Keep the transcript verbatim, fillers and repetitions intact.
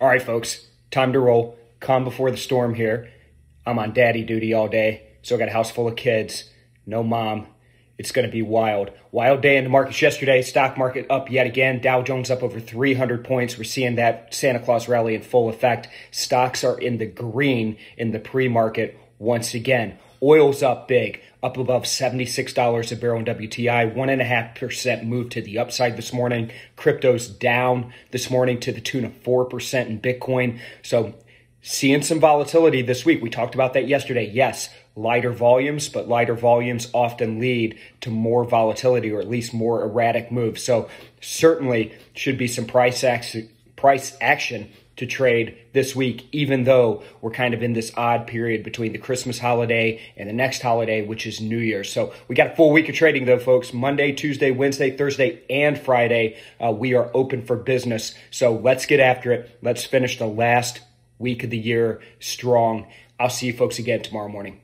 All right, folks, time to roll. Calm before the storm here. I'm on daddy duty all day, so I got a house full of kids. No mom. It's going to be wild. Wild day in the markets yesterday. Stock market up yet again. Dow Jones up over three hundred points. We're seeing that Santa Claus rally in full effect. Stocks are in the green in the pre-market once again. Oil's up big, up above seventy-six dollars a barrel in W T I, one point five percent move to the upside this morning. Crypto's down this morning to the tune of four percent in Bitcoin. So seeing some volatility this week. We talked about that yesterday. Yes, lighter volumes, but lighter volumes often lead to more volatility or at least more erratic moves. So certainly should be some price action, price action to trade this week, even though we're kind of in this odd period between the Christmas holiday and the next holiday, which is New Year's. So we got a full week of trading though, folks. Monday, Tuesday, Wednesday, Thursday, and Friday, uh, we are open for business. So let's get after it. Let's finish the last week of the year strong. I'll see you folks again tomorrow morning.